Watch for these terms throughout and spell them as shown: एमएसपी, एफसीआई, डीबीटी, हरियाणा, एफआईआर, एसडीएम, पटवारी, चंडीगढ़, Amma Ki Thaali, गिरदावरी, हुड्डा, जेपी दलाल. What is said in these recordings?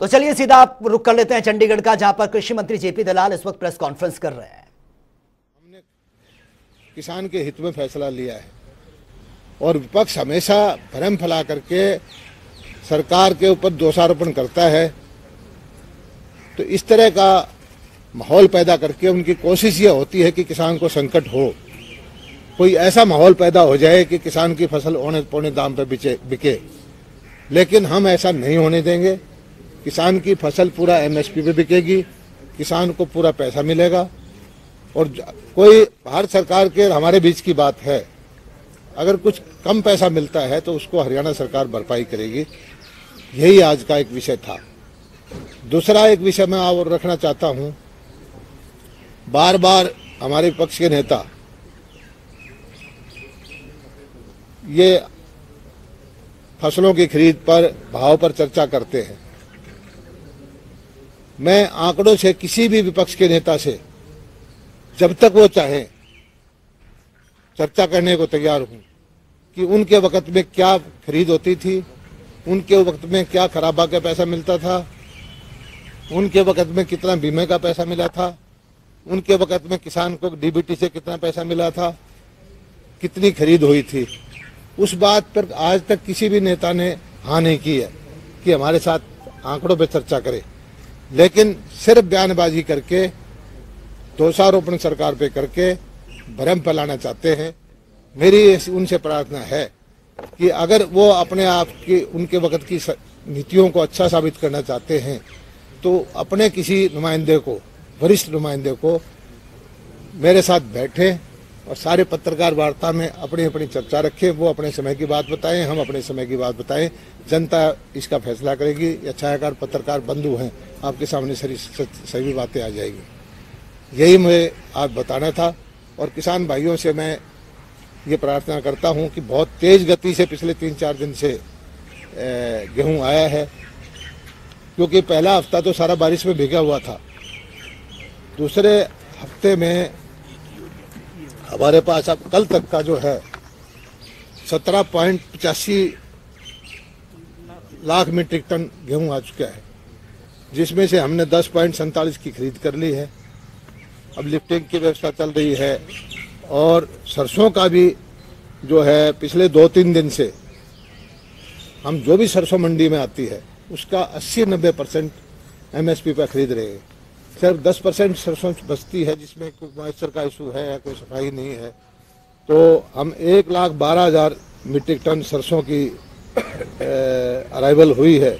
तो चलिए सीधा आप रुक कर लेते हैं चंडीगढ़ का, जहां पर कृषि मंत्री जेपी दलाल इस वक्त प्रेस कॉन्फ्रेंस कर रहे हैं। हमने किसान के हित में फैसला लिया है और विपक्ष हमेशा भ्रम फैला करके सरकार के ऊपर दोषारोपण करता है, तो इस तरह का माहौल पैदा करके उनकी कोशिश यह होती है कि किसान को संकट हो, कोई ऐसा माहौल पैदा हो जाए कि किसान की फसल औने पौने दाम पर बिके। लेकिन हम ऐसा नहीं होने देंगे। किसान की फसल पूरा एमएसपी पे बिकेगी, किसान को पूरा पैसा मिलेगा। और कोई भारत सरकार के हमारे बीच की बात है, अगर कुछ कम पैसा मिलता है तो उसको हरियाणा सरकार भरपाई करेगी। यही आज का एक विषय था। दूसरा एक विषय मैं और रखना चाहता हूं। बार बार हमारे विपक्ष के नेता ये फसलों की खरीद पर, भाव पर चर्चा करते हैं। मैं आंकड़ों से किसी भी विपक्ष के नेता से जब तक वो चाहे चर्चा करने को तैयार हूं कि उनके वक्त में क्या खरीद होती थी, उनके वक्त में क्या खराबा का पैसा मिलता था, उनके वक्त में कितना बीमे का पैसा मिला था, उनके वक्त में किसान को डीबीटी से कितना पैसा मिला था, कितनी खरीद हुई थी। उस बात पर आज तक किसी भी नेता ने हाँ नहीं की है कि हमारे साथ आंकड़ों पर चर्चा करे। लेकिन सिर्फ बयानबाजी करके, दोषारोपण सरकार पे करके भ्रम फैलाना चाहते हैं। मेरी उनसे प्रार्थना है कि अगर वो अपने आप की, उनके वक्त की नीतियों को अच्छा साबित करना चाहते हैं तो अपने किसी नुमाइंदे को, वरिष्ठ नुमाइंदे को मेरे साथ बैठें और सारे पत्रकार वार्ता में अपनी अपनी चर्चा रखें। वो अपने समय की बात बताएं, हम अपने समय की बात बताएं। जनता इसका फैसला करेगी। या छायाकार पत्रकार बंधु हैं, आपके सामने सभी बातें आ जाएगी। यही मुझे आज बताना था। और किसान भाइयों से मैं ये प्रार्थना करता हूं कि बहुत तेज़ गति से पिछले 3-4 दिन से गेहूँ आया है, क्योंकि पहला हफ्ता तो सारा बारिश में भीगा हुआ था। दूसरे हफ्ते में हमारे पास अब कल तक का जो है 17.85 लाख मीट्रिक टन गेहूं आ चुका है, जिसमें से हमने 10.47 की खरीद कर ली है। अब लिफ्टिंग की व्यवस्था चल रही है। और सरसों का भी जो है पिछले 2-3 दिन से हम जो भी सरसों मंडी में आती है उसका 80-90% एमएसपी पर खरीद रहे हैं। सिर्फ 10% सरसों बचती है, जिसमें कोई मॉइस्चर का इशू है या कोई सफाई नहीं है। तो हम 1,12,000 मीट्रिक टन सरसों की अराइवल हुई है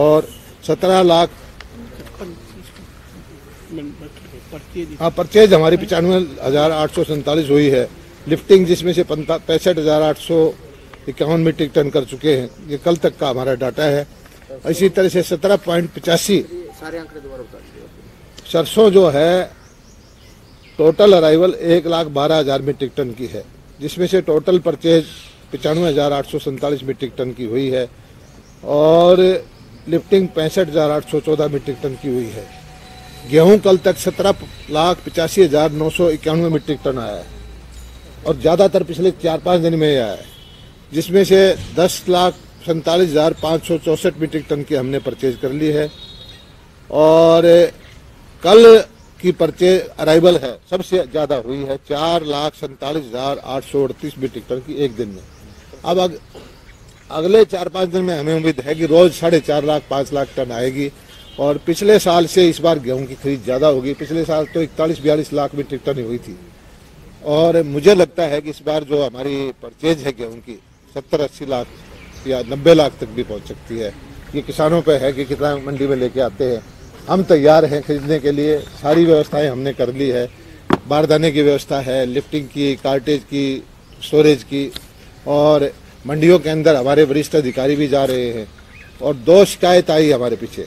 और 17 लाख परचेज हमारी 95,847 हुई है। लिफ्टिंग जिसमें से 65,851 मीट्रिक टन कर चुके हैं। ये कल तक का हमारा डाटा है। इसी तरह से 17.85 सरसों जो है टोटल अराइवल 1,12,000 मीट्रिक टन की है, जिसमें से टोटल परचेज 95,847 मीट्रिक टन की हुई है और लिफ्टिंग 65,814 मीट्रिक टन की हुई है। गेहूं कल तक 17,85,991 मीट्रिक टन आया है और ज़्यादातर पिछले 4-5 दिन में आया है, जिसमें से 10,47,564 मीट्रिक टन की हमने परचेज कर ली है। और कल की परचेज अराइवल है सबसे ज़्यादा हुई है 4,47,838 मीट्रिक टन की एक दिन में। अब अगले 4-5 दिन में हमें उम्मीद है कि रोज़ 4.5-5 लाख टन आएगी। और पिछले साल से इस बार गेहूं की खरीद ज़्यादा होगी। पिछले साल तो 41-42 लाख मीट्रिक टन हुई थी और मुझे लगता है कि इस बार जो हमारी परचेज है गेहूँ की 70-80 लाख या 90 लाख तक भी पहुँच सकती है। ये किसानों पे है कि कितना मंडी में लेके आते हैं। हम तैयार हैं खरीदने के लिए। सारी व्यवस्थाएं हमने कर ली है। बारदाने की व्यवस्था है, लिफ्टिंग की, कार्टेज की, स्टोरेज की। और मंडियों के अंदर हमारे वरिष्ठ अधिकारी भी जा रहे हैं। और 2 शिकायत आई हमारे पीछे,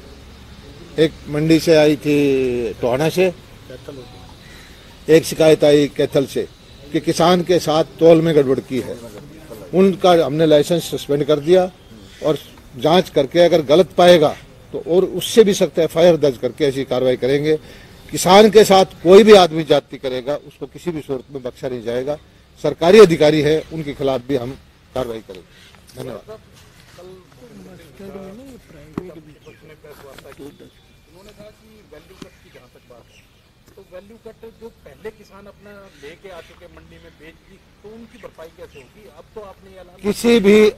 एक मंडी से आई थी टोहाना से, एक शिकायत आई कैथल से कि किसान के साथ तोल में गड़बड़ की है। उनका हमने लाइसेंस सस्पेंड कर दिया और जांच करके अगर गलत पाएगा तो और उससे भी सख्त एफआईआर दर्ज करके ऐसी कार्रवाई करेंगे। किसान के साथ कोई भी आदमी जाति करेगा उसको किसी भी सूरत में बख्शा नहीं जाएगा। सरकारी अधिकारी है, उनके खिलाफ भी हम कार्रवाई करेंगे। धन्यवाद। तक वार्ता की, उन्होंने कहा कि वैल्यू कट की जहाँ तक बात है तो वैल्यू कट जो पहले किसान अपना लेके आ चुके मंडी में बेच दी तो उनकी भरपाई कैसे होगी? अब तो आपने ये ऐलान किसी भी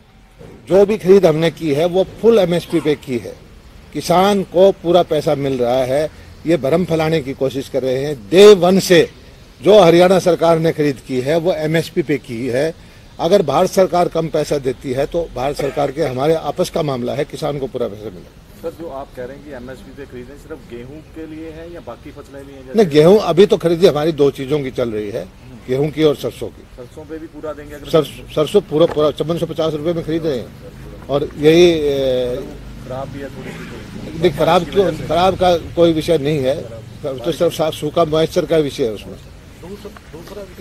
जो भी खरीद हमने की है वो फुल एमएसपी पे की है, किसान को पूरा पैसा मिल रहा है। ये भ्रम फैलाने की कोशिश कर रहे हैं। डे वन से जो हरियाणा सरकार ने खरीद की है वो एमएसपी पे की है। अगर भारत सरकार कम पैसा देती है तो भारत सरकार के हमारे आपस का मामला है, किसान को पूरा पैसा मिलेगा। सर जो आप कह रहे हैं कि एमएसपी पे खरीदें सिर्फ गेहूं के लिए है या बाकी फसलें भी हैं? नहीं, गेहूं अभी तो खरीदी हमारी दो चीजों की चल रही है, गेहूं की और सरसों की। सरसों पे भी पूरा देंगे? सरसों पूरा 5450 रुपए में खरीद रहे हैं और यही खराब भी है थोड़ी सी। खराब क्यों? खराब का कोई विषय नहीं है, तो सिर्फ सूखा मॉइस्चर का विषय है उसमें।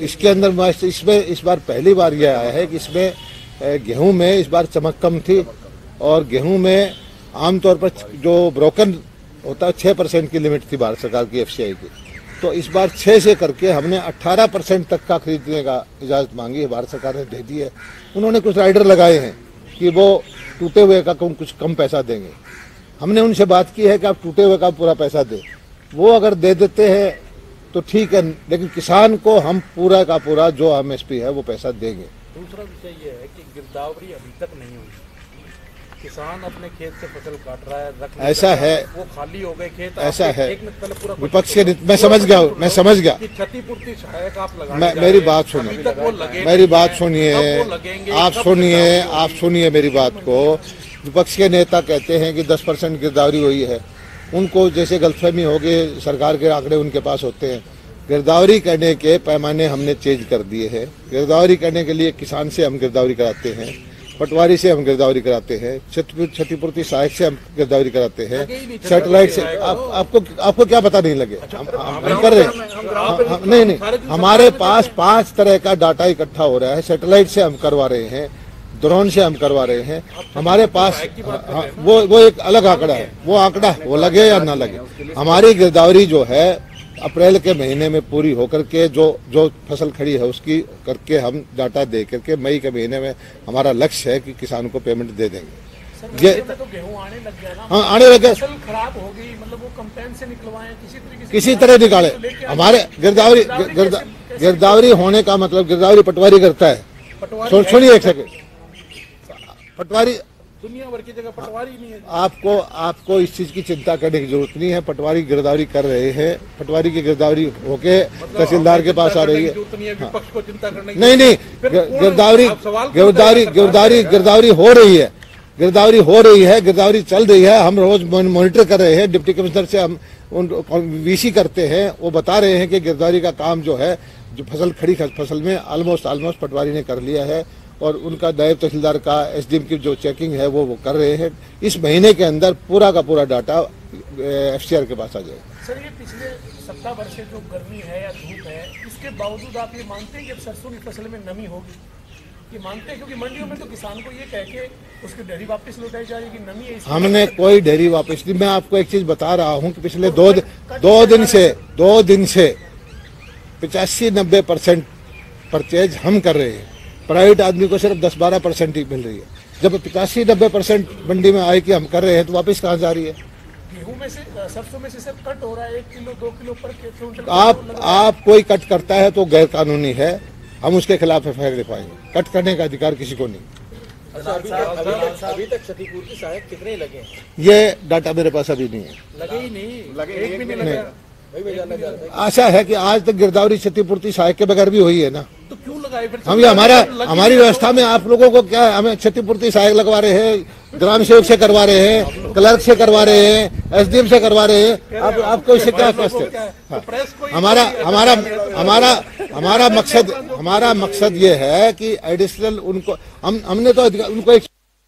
इसके अंदर मॉइस्चर इसमें इस बार पहली बार यह आया है कि इसमें गेहूं में इस बार चमक कम थी और गेहूं में आमतौर पर जो ब्रोकन होता है 6% की लिमिट थी भारत सरकार की एफसीआई की, तो इस बार 6 से करके हमने 18% तक का खरीदने का इजाज़त मांगी है, भारत सरकार ने दे दी है। उन्होंने कुछ राइडर लगाए हैं कि वो टूटे हुए का कुछ कम पैसा देंगे। हमने उनसे बात की है कि आप टूटे हुए का पूरा पैसा दें, वो अगर दे देते हैं तो ठीक है, लेकिन किसान को हम पूरा का पूरा जो एमएसपी है वो पैसा देंगे। दूसरा विषय ये है कि गिरदावरी अभी तक नहीं हुई, किसान अपने खेत से फसल काट रहा है, ऐसा है वो खाली हो गए खेत, ऐसा है विपक्ष के। मैं समझ गया क्षतिपूर्ति सहायक आप लगा, मेरी बात सुनिए, आप सुनिए मेरी बात को। विपक्ष के नेता कहते हैं कि 10% गिरदावरी हुई है, उनको जैसे गलतफहमी होगी, सरकार के आंकड़े उनके पास होते हैं। गिरदावरी करने के पैमाने हमने चेंज कर दिए हैं। गिरदावरी करने के लिए किसान से हम गिरदावरी कराते हैं, पटवारी से हम गिरदावरी कराते हैं, क्षतिपूर्ति सहायक से हम गिरदावरी कराते हैं, सैटेलाइट से। आपको क्या पता नहीं लगे? हम कर रहे हैं। नहीं, हमारे पास 5 तरह का डाटा इकट्ठा हो रहा है। सैटेलाइट से हम करवा रहे हैं, ड्रोन से हम करवा रहे हैं। हमारे पास वो एक अलग आंकड़ा है, वो आंकड़ा वो लगे या ना लगे, हमारी गिरदावरी जो है अप्रैल के महीने में पूरी होकर के जो फसल खड़ी है उसकी करके हम डाटा दे करके मई के महीने में हमारा लक्ष्य है कि किसान को पेमेंट दे देंगे। ये तो गेहूं आने लग गया ना? हाँ, आने लगे। फसल खराब हो गई, मतलब वो कंपेन से निकलवाएं किसी तरह निकाले। हमारे गिरदावरी होने का मतलब गिरदावरी पटवारी करता है। सुनिए एक सेकेंड, पटवारी दुनिया भर की जगह पटवारी नहीं है। आपको इस चीज की चिंता करने की जरूरत नहीं है। पटवारी गिरदावरी कर रहे हैं, पटवारी की गिरदावरी होके तहसीलदार के पास आ रही है। विपक्ष को चिंता करने की नहीं, गिरदावरी हो रही है, गिरदावरी चल रही है। हम रोज मॉनिटर कर रहे हैं, डिप्टी कमिश्नर से हम वीसी करते हैं, वो बता रहे हैं कि गिरदावरी का काम जो है जो फसल खड़ी फसल में ऑलमोस्ट पटवारी ने कर लिया है और उनका नायब तहसीलदार का एसडीएम की जो चेकिंग है वो कर रहे हैं। इस महीने के अंदर पूरा का पूरा डाटा एफसीआर के पास आ जाएगा। सर ये पिछले 17 वर्ष से जो गर्मी है या धूप है उसके बावजूद आप ये मानते हैं कि अब सरसों की फसल में नमी होगी? ये मानते हैं क्योंकि मंडियों में तो किसान को ये कह के उसकी डेयरी वापस लौटाई जा रही है कि नमी है। हमने कोई डेयरी वापस नहीं। मैं आपको एक चीज बता रहा हूँ कि पिछले दो दिन से 85-90% परचेज हम कर रहे हैं, प्राइवेट आदमी को सिर्फ 10-12% ही मिल रही है। जब 85-90% मंडी में आए कि हम कर रहे हैं तो वापस कहाँ जा रही है? गेहूं में से सरसों में से सिर्फ कट हो रहा है 1 किलो 2 किलो पर क्विंटल। आप कोई कट करता है तो गैर कानूनी है, हम उसके खिलाफ एफआईआर दिखाएंगे। कट करने का अधिकार किसी को नहीं। अभी तक क्षतिपूर्ति सहायक कितने लगे? ये डाटा मेरे पास अभी नहीं है। लगे ही नहीं। आशा है कि आज तक गिरदावरी क्षतिपूर्ति सहायक के बगैर भी हुई है ना, तो क्यों लगाए? हम हमारी व्यवस्था में आप लोगों को क्या, हमें क्षतिपूर्ति सहायक लगवा रहे हैं, ग्राम सेवक से करवा रहे हैं, क्लर्क से करवा रहे हैं, एसडीएम से करवा रहे हैं। आपको इससे क्या कष्ट है? हमारा मकसद ये है कि एडिशनल उनको हमने तो उनको एक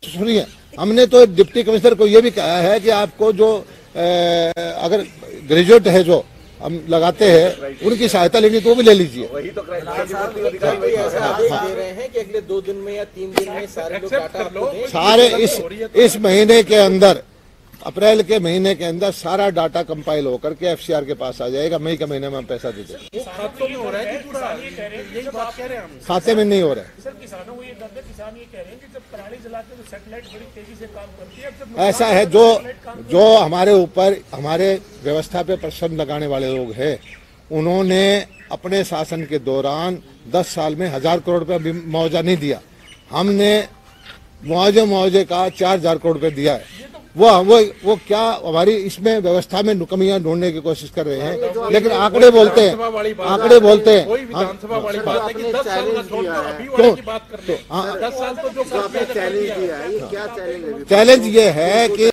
सुनिए, हमने तो डिप्टी कमिश्नर को ये भी कहा है कि आपको जो अगर ग्रेजुएट है जो हम लगाते हैं उनकी सहायता लेनी तो वो भी ले लीजिए। वही तो अगले 2 दिन में या 3 दिन में सारे इस महीने के अंदर अप्रैल के महीने के अंदर सारा डाटा कंपाइल होकर के एफसीआर के पास आ जाएगा। मई के महीने में हम पैसा दे देंगे। खाते में नहीं हो रहा है, ऐसा है। जो जो हमारे ऊपर हमारे व्यवस्था पे प्रश्न लगाने वाले लोग हैं, उन्होंने अपने शासन के दौरान 10 साल में 1000 करोड़ रुपया मुआवजा नहीं दिया। हमने मुआवजे का 4000 करोड़ रुपये दिया है। वो क्या हमारी इसमें व्यवस्था में कमियां ढूंढने की कोशिश कर रहे हैं, लेकिन आंकड़े बोलते हैं, आंकड़े बोलते हैं। चैलेंज ये है कि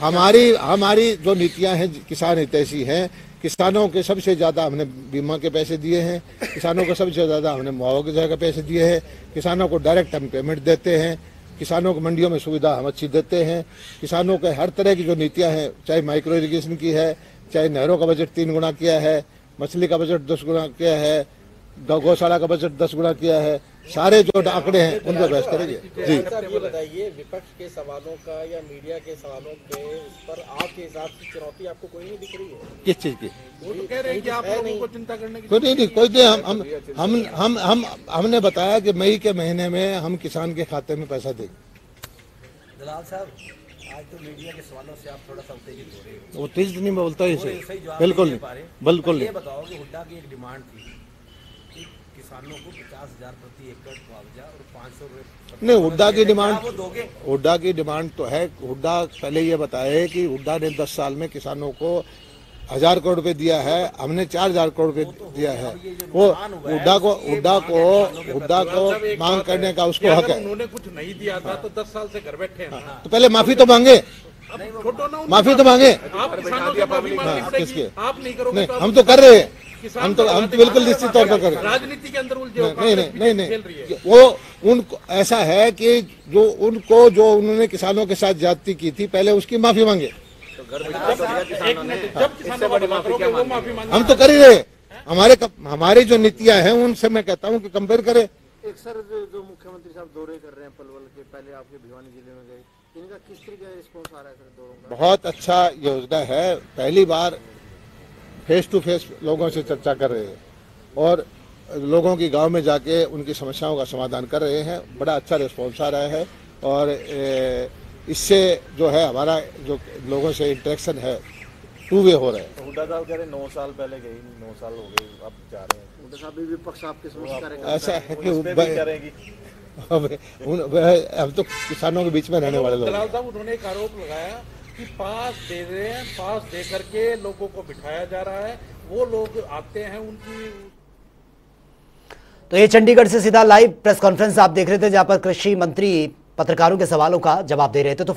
हमारी जो नीतियां हैं किसान हितैषी हैं, किसानों के सबसे ज़्यादा हमने बीमा के पैसे दिए हैं, किसानों को सबसे ज़्यादा हमने मुआवजे के पैसे दिए हैं, किसानों को डायरेक्ट हम पेमेंट देते हैं, किसानों को मंडियों में सुविधा हम अच्छी देते हैं, किसानों के हर तरह की जो नीतियां हैं, चाहे माइक्रो इरीगेशन की है, चाहे नहरों का बजट 3 गुना किया है, मछली का बजट 10 गुना किया है, गौशाला का बजट 10 गुना किया है, सारे जो आंकड़े हैं उन पर बहस करेंगे। जी बताइए, विपक्ष के सवालों का या मीडिया के सवालों के उस पर आपके हिसाब से चुनौती आपको कोई नहीं दिख रही है? किस चीज़ की? वो तो कह रहे हैं कि आप लोगों को चिंता करने की कोई नहीं। हमने बताया कि मई के महीने में हम किसान के खाते में पैसा देंगे। दलाल साहब, आज तो मीडिया के सवालों से आप थोड़ा सा उत्तेजित हो रहे हो। उत्तेजित नहीं बोलता है, बिल्कुल नहीं, बिल्कुल नहीं। बताओ कि हुड्डा की एक डिमांड थी किसानों को 50,000 प्रति एकड़ मुआवजा और 500 रुपये। नहीं, हुड्डा की डिमांड तो है। हुड्डा पहले ये बताए कि हुड्डा ने 10 साल में किसानों को 1000 करोड़ रुपए दिया है, हमने 4000 करोड़ रुपए दिया है। वो हुड्डा को मांग करने का उसको हक है। उन्होंने कुछ नहीं दिया था तो 10 साल से घर बैठे हैं, तो पहले माफी तो मांगे, माफी तो मांगे। आप नहीं करोगे, हम तो कर रहे हैं, हम तो बिल्कुल निश्चित तौर पर करेंगे। राजनीति के अंदर नहीं, वो उनको ऐसा है कि जो उन्होंने किसानों के साथ ज्यादती की थी, पहले उसकी माफी मांगे। हम तो कर ही रहे, हमारी जो नीतियां हैं उनसे मैं कहता हूँ कि कंपेयर करें। एक सर, जो मुख्यमंत्री साहब दौरे कर रहे हैं पलवल के, पहले आपके भिवानी जिले में गए, इनका किस तरीके का रिस्पॉन्स आ रहा है सर दौरों का? बहुत अच्छा योजना है। पहली बार फेस टू फेस लोगों से चर्चा कर रहे हैं और लोगों की गांव में जाके उनकी समस्याओं का समाधान कर रहे हैं। बड़ा अच्छा रिस्पॉन्स आ रहा है और इससे जो है हमारा जो लोगों से इंटरेक्शन है 2 वे हो रहे हैं। हुड्डा साहब कह रहे 9 साल पहले गई, 9 साल हो गए, अब जा रहे हैं। हुड्डा साहब भी विपक्ष आपके समझ ऐसा है कि हम तो किसानों के बीच में रहने वाले लोग। दलाल साहब, उन्होंने एक आरोप लगाया कि पास दे रहे हैं, पास दे करके लोगों को बिठाया जा रहा है, वो लोग आते हैं उनकी। तो ये चंडीगढ़ से सीधा लाइव प्रेस कॉन्फ्रेंस आप देख रहे थे, जहां पर कृषि मंत्री पत्रकारों के सवालों का जवाब दे रहे थे। तो